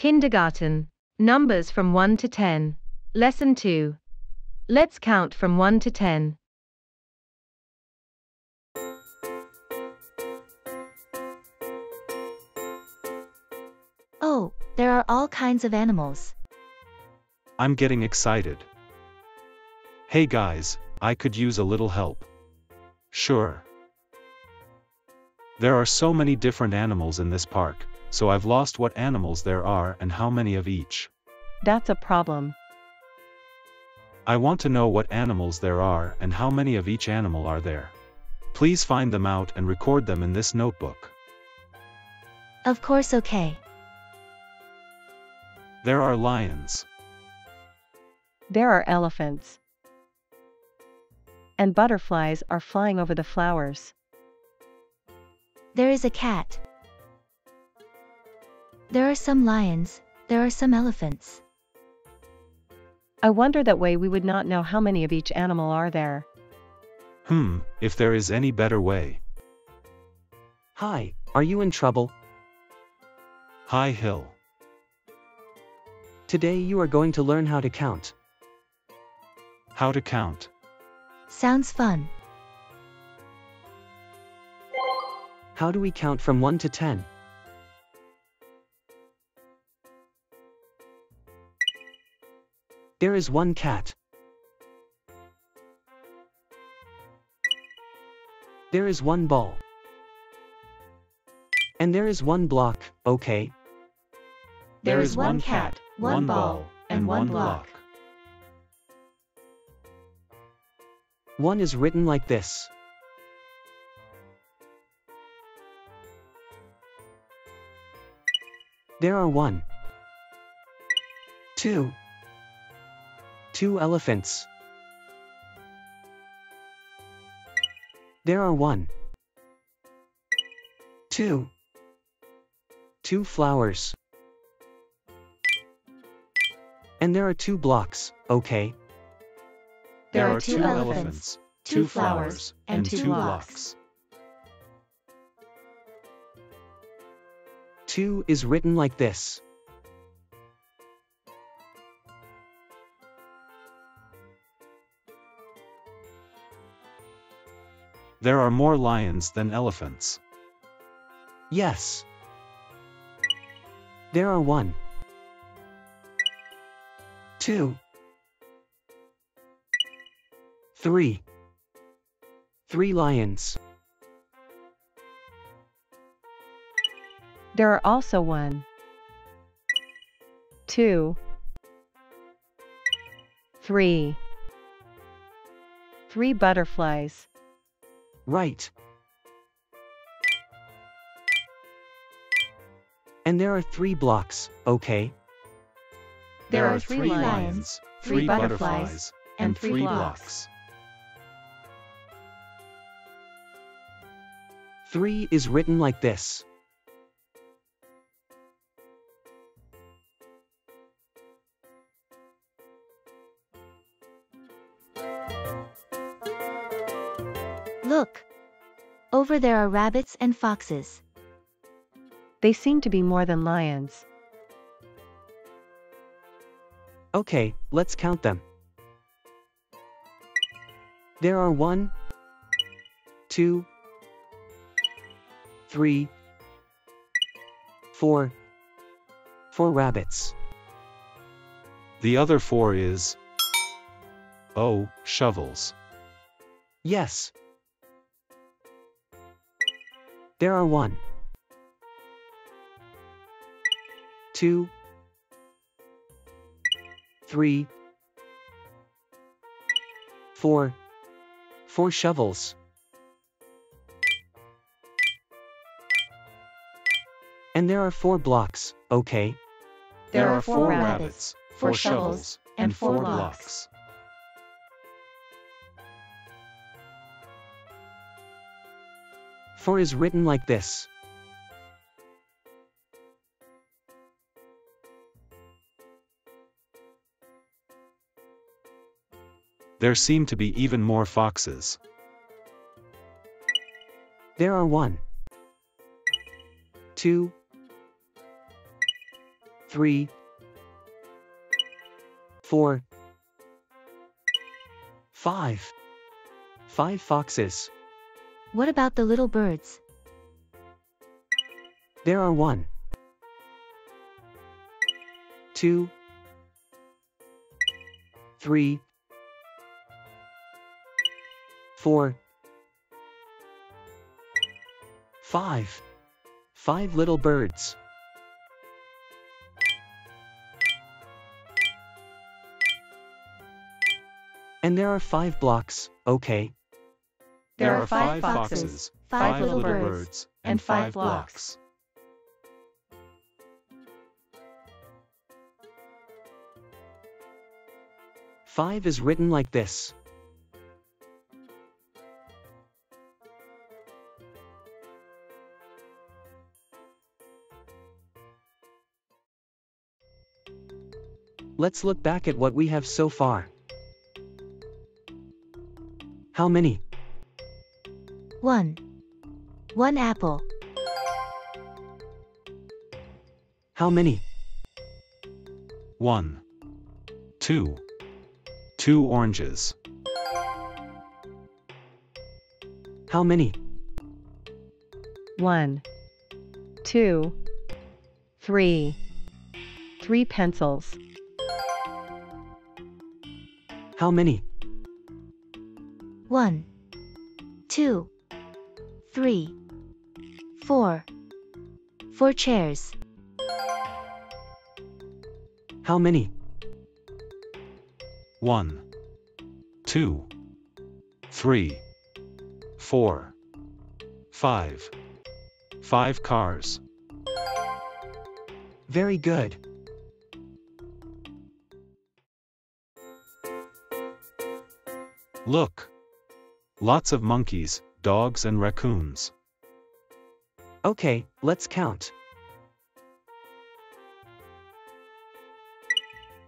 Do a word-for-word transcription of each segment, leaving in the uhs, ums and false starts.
Kindergarten. Numbers from one to ten. Lesson two. Let's count from one to ten. Oh, there are all kinds of animals. I'm getting excited. Hey guys, I could use a little help. Sure. There are so many different animals in this park, so I've lost what animals there are and how many of each. That's a problem. I want to know what animals there are and how many of each animal are there. Please find them out and record them in this notebook. Of course, okay. There are lions. There are elephants. And butterflies are flying over the flowers. There is a cat. There are some lions, there are some elephants. I wonder that way we would not know how many of each animal are there. Hmm, if there is any better way. Hi, are you in trouble? Hi Hill. Today you are going to learn how to count. How to count. Sounds fun. How do we count from one to ten? There is one cat. There is one ball. And there is one block, okay? There is one cat, one ball, and one block. One is written like this. There are one, two, two elephants. There are one, two, two flowers. And there are two blocks, okay? There are two elephants, two flowers, and two blocks. Two is written like this. There are more lions than elephants. Yes. There are one, two, three, three lions. There are also one, two, three, three butterflies. Right. And there are three blocks, okay? There are three lions, three butterflies, and three blocks. Three is written like this. Look! Over there are rabbits and foxes. They seem to be more than lions. Okay, let's count them. There are one, two, three, four, four rabbits. The other four is... Oh, shovels. Yes. There are one, two, three, four, four shovels. And there are four blocks, okay? There are four rabbits, four shovels, and four blocks. Four is written like this. There seem to be even more foxes. There are one, two, three, four, five. Five foxes. What about the little birds? There are one, two, three, four, five. Five little birds. And there are five blocks, okay? There are five foxes, five little birds, and five blocks. Five is written like this. Let's look back at what we have so far. How many? One. One apple. How many? One. Two. Two oranges. How many? One, two, three. Three pencils. How many? One, two, three, four. Four chairs. How many? One, two, three, four, five. Five cars. Very good. Look. Lots of monkeys, dogs and raccoons. Okay, let's count.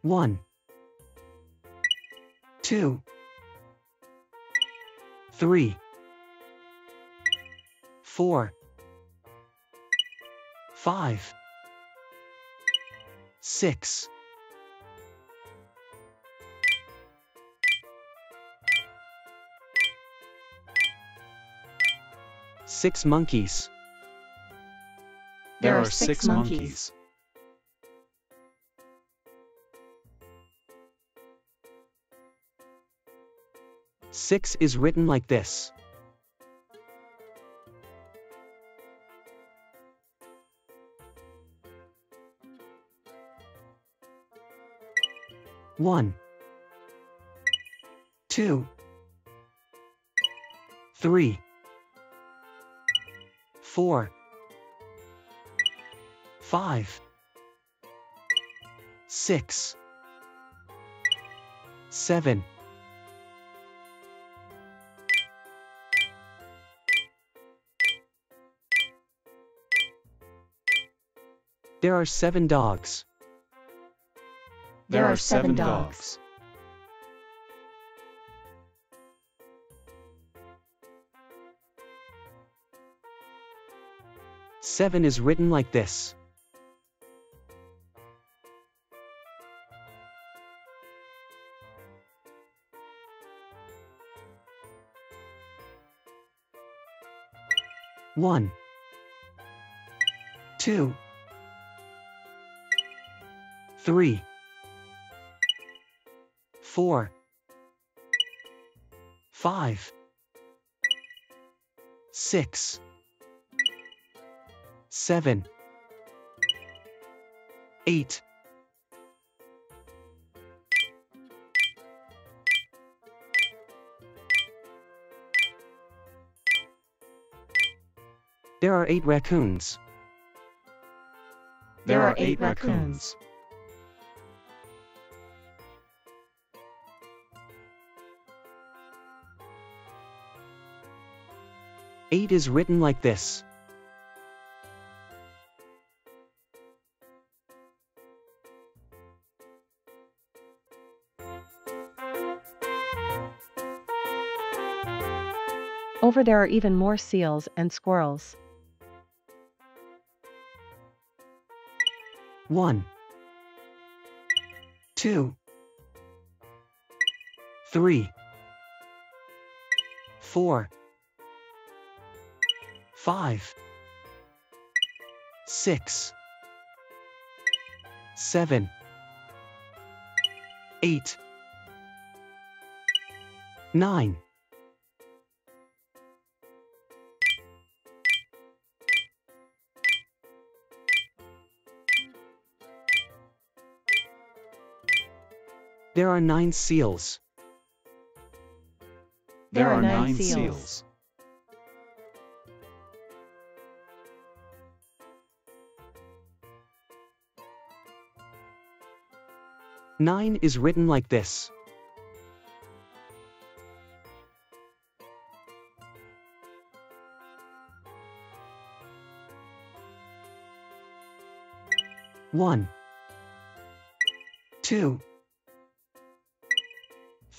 One. Two. Three. Four. Five. Six. Six monkeys. There are six monkeys. Six is written like this. One, two, three, four, five, six, seven, There are seven dogs. There are seven dogs. Seven is written like this. One, two, three, four, five, six, seven, eight. There are eight raccoons. There are eight raccoons. Eight is written like this. Over there are even more seals and squirrels. One. two, three, four, five, six, seven, eight, nine. There are nine seals. There, there are nine, nine seals. seals. Nine is written like this. One, two,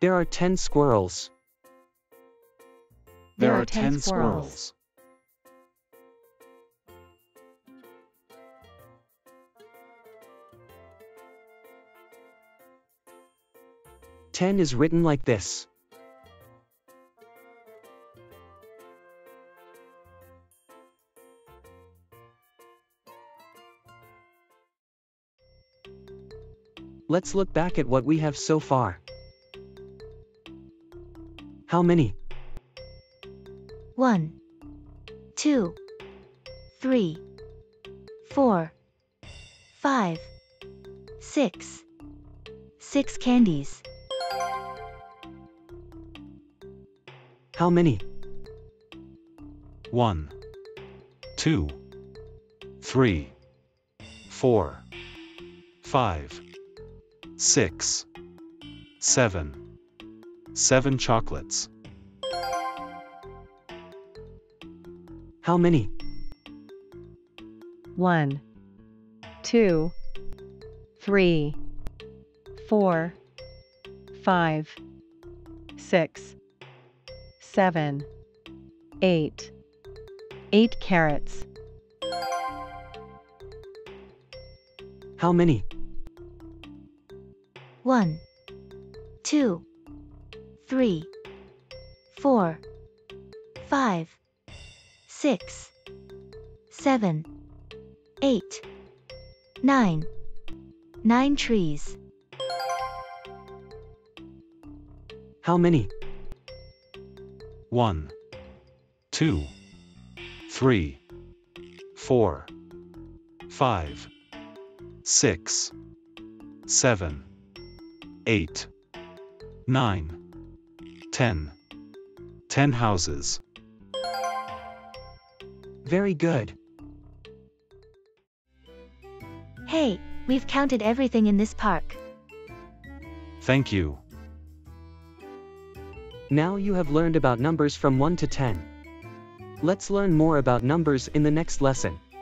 There are ten squirrels. There, there are ten, ten squirrels. Ten is written like this. Let's look back at what we have so far. How many? One, two, three, four, five, six, six candies. How many? One, two, three, four, five, six, seven. Seven chocolates. How many? One, two, three, four, five, six, seven, eight. Eight carrots. How many? One, two, three, four, five, six, seven, eight, nine. Nine trees. How many? One, two, three, four, five, six, seven, eight, nine. Ten. Ten houses. Very good. Hey, we've counted everything in this park. Thank you. Now you have learned about numbers from one to ten. Let's learn more about numbers in the next lesson.